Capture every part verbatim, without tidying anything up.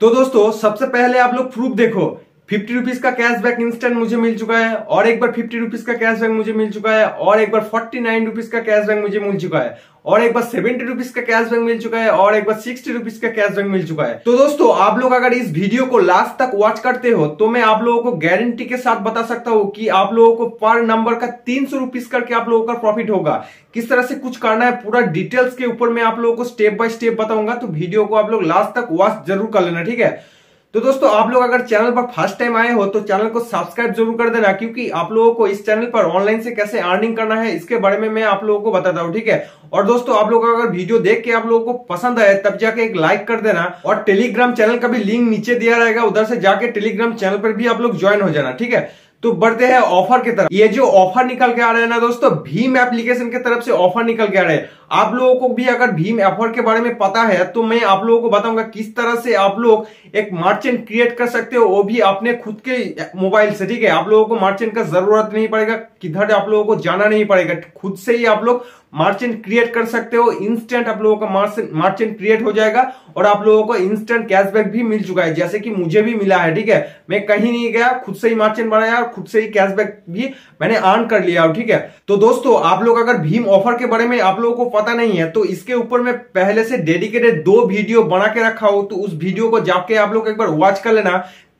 तो दोस्तों सबसे पहले आप लोग प्रूफ देखो, फिफ्टी रुपीज का कैशबैक इंस्टेंट मुझे मिल चुका है, और एक बार फिफ्टी रुपीज का कैशबैक मुझे मिल चुका है, और एक बार फोर्टी नाइन रुपीज का कैशबैक मुझे मिल चुका है, और एक बार सेवेंटी रुपीज का कैशबैक मिल चुका है, और एक बार सिक्सटी रुपीज का कैशबैक मिल चुका है। तो दोस्तों आप लोग अगर इस वीडियो को लास्ट तक वॉच करते हो तो मैं आप लोगों को गारंटी के साथ बता सकता हूँ कि आप लोगों को पर नंबर का तीन सौ रुपीज करके आप लोगों का प्रॉफिट होगा। किस तरह से कुछ करना है पूरा डिटेल्स के ऊपर मैं आप लोगों को स्टेप बाय स्टेप बताऊंगा, तो वीडियो को आप लोग लास्ट तक वॉच जरूर कर लेना, ठीक है। तो दोस्तों आप लोग अगर चैनल पर फर्स्ट टाइम आए हो तो चैनल को सब्सक्राइब जरूर कर देना, क्योंकि आप लोगों को इस चैनल पर ऑनलाइन से कैसे अर्निंग करना है इसके बारे में मैं आप लोगों को बताता हूँ, ठीक है। और दोस्तों आप लोग अगर वीडियो देख के आप लोगों को पसंद आए तब जाके एक लाइक कर देना, और टेलीग्राम चैनल का भी लिंक नीचे दिया रहेगा, उधर से जाके टेलीग्राम चैनल पर भी आप लोग ज्वाइन हो जाना, ठीक है। तो बढ़ते हैं ऑफर की तरफ। ये जो ऑफर निकल के आ रहे हैं ना दोस्तों, भीम एप्लीकेशन की तरफ से ऑफर निकल के आ रहे हैं। आप लोगों को भी अगर भीम ऑफर के बारे में पता है तो मैं आप लोगों को बताऊंगा किस तरह से आप लोग एक मर्चेंट क्रिएट कर सकते हो, वो भी अपने खुद के मोबाइल से, ठीक है। आप लोगों को मर्चेंट का जरूरत नहीं पड़ेगा, किधर आप लोगों को जाना नहीं पड़ेगा, खुद से ही आप लोग मर्चेंट क्रिएट कर सकते हो। इंस्टेंट आप लोगों का मर्चेंट क्रिएट हो जाएगा, और आप लोगों को इंस्टेंट कैशबैक भी मिल चुका है, जैसे कि मुझे भी मिला है, ठीक है। मैं कहीं नहीं गया, खुद से ही मर्चेंट बनाया और खुद से ही कैशबैक भी मैंने अर्न कर लिया, ठीक है। तो दोस्तों आप लोग अगर भीम ऑफर के बारे में आप लोगों को पता नहीं है तो इसके ऊपर मैं पहले से डेडिकेटेड दो वीडियो बना के रखा हूं, तो उस वीडियो को जाके आप लोग एक बार वॉच कर लेना।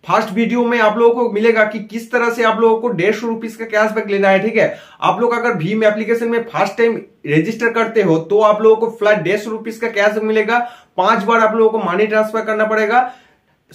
फर्स्ट वीडियो में आप लोगों को मिलेगा कि किस तरह से आप लोगों को डेढ़ सौ रुपीज का कैशबैक लेना है, ठीक है। आप लोग अगर भीम एप्लीकेशन में फर्स्ट टाइम रजिस्टर करते हो तो आप लोगों को फ्लैट डेढ़ सौ रुपीज का कैशबैक मिलेगा। पांच बार आप लोगों को मनी ट्रांसफर करना पड़ेगा,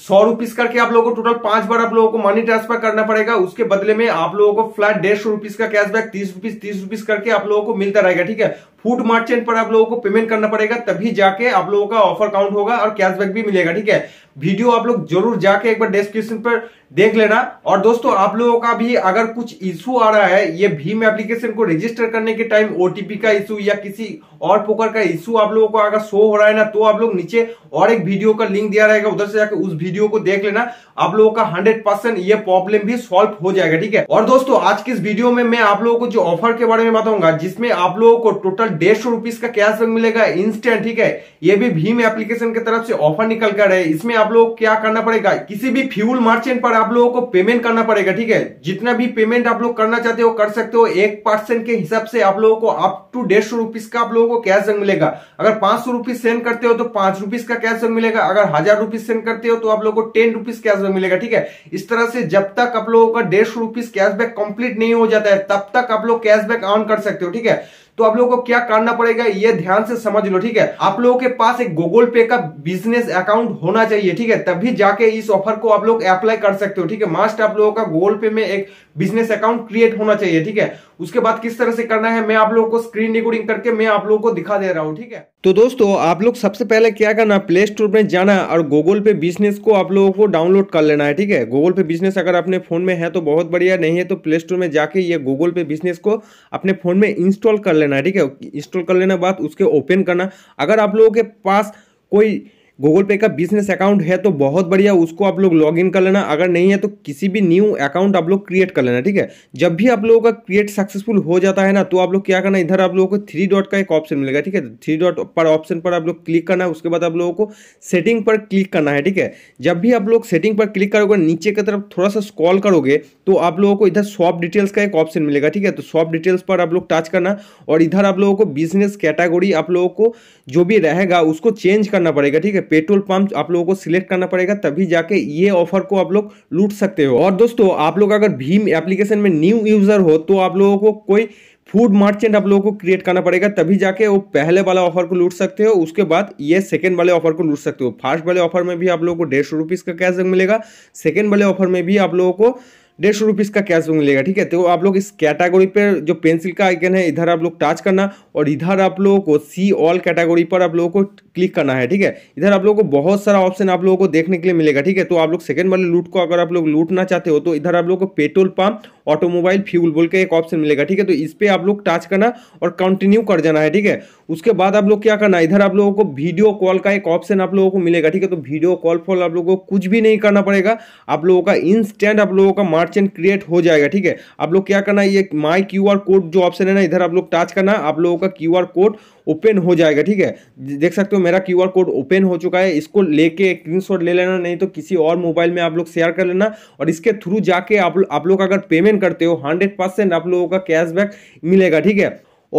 सौ रुपीज करके आप लोगों को टोटल पांच बार आप लोगों को मनी ट्रांसफर करना पड़ेगा। उसके बदले में आप लोगों को फ्लैट डेढ़ सौ रुपीज का कैशबैक तीस रुपीज तीस रुपीज करके आप लोगों को मिलता रहेगा, ठीक है। फूड मर्चेंट पर आप लोगों को पेमेंट करना पड़ेगा, तभी जाके आप लोगों का ऑफर काउंट होगा और कैशबैक भी मिलेगा, ठीक है। वीडियो आप लोग जरूर जाके एक बार डिस्क्रिप्शन पर देख लेना। और दोस्तों आप लोगों का भी अगर कुछ इशू आ रहा है, ये भीम एप्लीकेशन को रजिस्टर करने के टाइम ओटीपी का इशू या किसी और प्रकार का इशू आप लोगों को अगर शो हो रहा है ना, तो आप लोग नीचे और एक वीडियो का लिंक दिया रहेगा, उधर से जाकर उस वीडियो को देख लेना। आप लोगों का हंड्रेड परसेंट ये प्रॉब्लम भी सॉल्व हो जाएगा, ठीक है। और दोस्तों आज के इस वीडियो में मैं आप लोगों को जो ऑफर के बारे में बताऊंगा, जिसमें आप लोगों को टोटल डेढ़ सौ रुपीज का कैशबैक मिलेगा इंस्टेंट, ठीक है। ये भी भीम एप्लीकेशन की तरफ से ऑफर निकल कर है। इसमें आप लोग क्या करना पड़ेगा, किसी भी फ्यूल मर्चेंट पर आप लोगों को पेमेंट करना पड़ेगा, ठीक है। जितना भी पेमेंट आप लोग करना चाहते हो कर सकते हो, एक परसेंट के हिसाब से आप लोगों को अप टू डेढ़ सौ रुपीज का आप लोगों को कैशबैक मिलेगा। अगर पांच सौ रुपीज सेंड करते हो तो पांच रुपीज का कैशबैक मिलेगा, अगर हजार रुपीज सेंड करते हो तो आप लोगों को टेन रुपीज कैशबैक मिलेगा, ठीक है। इस तरह से जब तक आप लोगों का डेढ़ सौ रुपीज कैशबैक कंप्लीट नहीं हो जाता है तब तक आप लोग कैशबैक अर्न कर सकते हो, ठीक है। तो आप लोगों को क्या करना पड़ेगा ये ध्यान से समझ लो, ठीक है। आप लोगों के पास एक गूगल पे का बिजनेस अकाउंट होना चाहिए, ठीक है, तभी जाके इस ऑफर को आप लोग अप्लाई कर सकते हो, ठीक है। मस्ट आप लोगों का गूगल पे में एक बिजनेस अकाउंट क्रिएट होना चाहिए, ठीक है। उसके बाद किस तरह से करना है मैं आप लोगों को स्क्रीन रिकॉर्डिंग करके मैं आप लोगों को दिखा दे रहा हूँ, ठीक है। तो दोस्तों आप लोग सबसे पहले क्या करना, प्ले स्टोर में जाना और गूगल पे बिजनेस को आप लोगों को डाउनलोड कर लेना है, ठीक है। गूगल पे बिजनेस अगर अपने फोन में है तो बहुत बढ़िया, नहीं है तो प्ले स्टोर में जाके ये गूगल पे बिजनेस को अपने फोन में इंस्टॉल कर लेना है, ठीक है। इंस्टॉल कर लेना बाद उसके ओपन करना। अगर आप लोगों के पास कोई गूगल पे का बिजनेस अकाउंट है तो बहुत बढ़िया, उसको आप लोग लॉगिन कर लेना। अगर नहीं है तो किसी भी न्यू अकाउंट आप लोग क्रिएट कर लेना, ठीक है। जब भी आप लोगों का क्रिएट सक्सेसफुल हो जाता है ना, तो आप लोग क्या करना, इधर आप लोगों को थ्री डॉट का एक ऑप्शन मिलेगा, ठीक है। थ्री डॉट पर ऑप्शन पर आप लोग क्लिक करना है, उसके बाद आप लोगों को सेटिंग पर क्लिक करना है, ठीक है। जब भी आप लोग सेटिंग पर क्लिक करोगे, नीचे की तरफ थोड़ा सा स्क्रॉल करोगे तो आप लोगों को इधर शॉप डिटेल्स का एक ऑप्शन मिलेगा, ठीक है। तो शॉप डिटेल्स पर आप लोग टच करना, और इधर आप लोगों को बिजनेस कैटेगरी आप लोगों को जो भी रहेगा उसको चेंज करना पड़ेगा, ठीक है। पेट्रोल पंप आप लोगों को सिलेक्ट करना पड़ेगा, तभी जाके ये ऑफर को आप लोग लूट सकते हो। और दोस्तों आप लोग अगर भीम एप्लीकेशन में न्यू यूजर हो तो आप लोगों को कोई फूड मर्चेंट आप लोगों को क्रिएट करना पड़ेगा, तभी जाके वो पहले वाला ऑफर को लूट सकते हो। उसके बाद ये सेकंड वाले ऑफर को लूट सकते हो। फर्स्ट वाले ऑफर में भी आप लोगों को डेढ़ सौ रुपीज का कैशबैक मिलेगा, सेकंड वाले ऑफर में भी आप लोगों को डेढ़ सौ रुपीज़ का कैशबैक मिलेगा, ठीक है। तो आप लोग इस कैटेगरी पर जो पेंसिल का आइकन है इधर आप लोग टच करना, और इधर आप लोगों को सी ऑल कैटेगरी पर आप लोगों को क्लिक करना है, ठीक है। इधर आप लोगों को बहुत सारा ऑप्शन आप लोगों को देखने के लिए मिलेगा, ठीक है। तो आप लोग सेकंड वाले लूट को अगर आप लोग लूटना चाहते हो तो इधर आप लोग को पेट्रोल पंप ऑटोमोबाइल फ्यूल बोल के एक ऑप्शन मिलेगा, ठीक है। तो इस पर आप लोग टच करना और कंटिन्यू कर जाना है, ठीक है। उसके बाद आप लोग क्या करना, इधर आप लोगों को वीडियो कॉल का एक ऑप्शन आप लोगों को मिलेगा, ठीक है। तो वीडियो कॉल पर आप लोगों को कुछ भी नहीं करना पड़ेगा, आप लोगों का इंस्टेंट आप लोगों का merchant क्रिएट हो जाएगा। ठीक है, आप लोग क्या करना है, ये माई क्यू आर कोड जो ऑप्शन है ना, इधर आप लोग टच करना, आप लोगों का क्यू आर कोड ओपन हो जाएगा। ठीक है, देख सकते हो मेरा क्यू आर कोड ओपन हो चुका है। इसको लेके स्क्रीनशॉट ले लेना, नहीं तो किसी और मोबाइल में आप लोग शेयर कर लेना, और इसके थ्रू जाके आप आप लोग अगर पेमेंट करते हो हंड्रेड परसेंट आप लोगों का कैशबैक मिलेगा। ठीक है,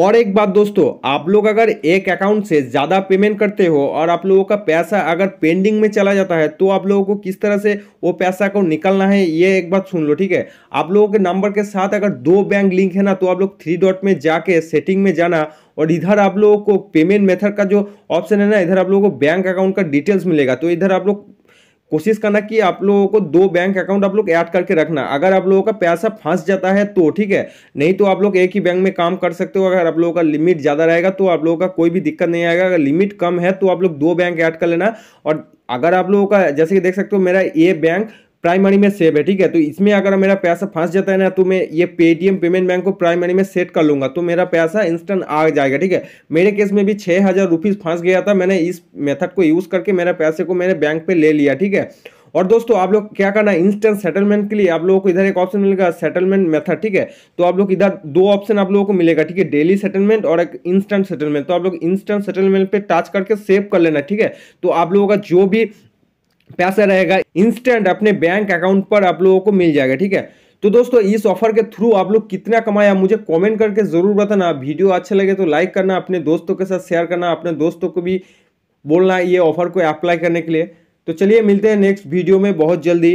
और एक बात दोस्तों, आप लोग अगर एक अकाउंट से ज़्यादा पेमेंट करते हो और आप लोगों का पैसा अगर पेंडिंग में चला जाता है, तो आप लोगों को किस तरह से वो पैसा को निकालना है ये एक बात सुन लो। ठीक है, आप लोगों के नंबर के साथ अगर दो बैंक लिंक है ना, तो आप लोग थ्री डॉट में जाके सेटिंग में जाना, और इधर आप लोगों को पेमेंट मेथड का जो ऑप्शन है ना, इधर आप लोगों को बैंक अकाउंट का डिटेल्स मिलेगा। तो इधर आप लोग कोशिश करना कि आप लोगों को दो बैंक अकाउंट आप लोग ऐड करके रखना, अगर आप लोगों का पैसा फंस जाता है तो। ठीक है, नहीं तो आप लोग एक ही बैंक में काम कर सकते हो। अगर आप लोगों का लिमिट ज़्यादा रहेगा तो आप लोगों का कोई भी दिक्कत नहीं आएगा, अगर लिमिट कम है तो आप लोग दो बैंक ऐड कर लेना। और अगर आप लोगों का, जैसे कि देख सकते हो मेरा ये बैंक प्राइम मनी में सेव है। ठीक है, तो इसमें अगर मेरा पैसा फंस जाता है ना, तो मैं ये पेटीएम पेमेंट बैंक को प्राइम मनी में सेट कर लूँगा, तो मेरा पैसा इंस्टेंट आ जाएगा। ठीक है, मेरे केस में भी छः हज़ार रुपीज़ फंस गया था, मैंने इस मेथड को यूज़ करके मेरे पैसे को मैंने बैंक पे ले लिया। ठीक है, और दोस्तों आप लोग क्या करना है, इंस्टेंट सेटलमेंट के लिए आप लोगों को इधर एक ऑप्शन मिलेगा सेटलमेंट मेथड। ठीक है, तो आप लोग इधर दो ऑप्शन आप लोगों को मिलेगा। ठीक है, डेली सेटलमेंट और एक इंस्टेंट सेटलमेंट। तो आप लोग इंस्टेंट सेटलमेंट पर टच करके सेव कर लेना। ठीक है, तो आप लोगों का जो भी पैसा रहेगा इंस्टेंट अपने बैंक अकाउंट पर आप लोगों को मिल जाएगा। ठीक है, तो दोस्तों इस ऑफर के थ्रू आप लोग कितना कमाया मुझे कमेंट करके ज़रूर बताना। वीडियो अच्छे लगे तो लाइक करना, अपने दोस्तों के साथ शेयर करना, अपने दोस्तों को भी बोलना ये ऑफर को अप्लाई करने के लिए। तो चलिए मिलते हैं नेक्स्ट वीडियो में बहुत जल्दी।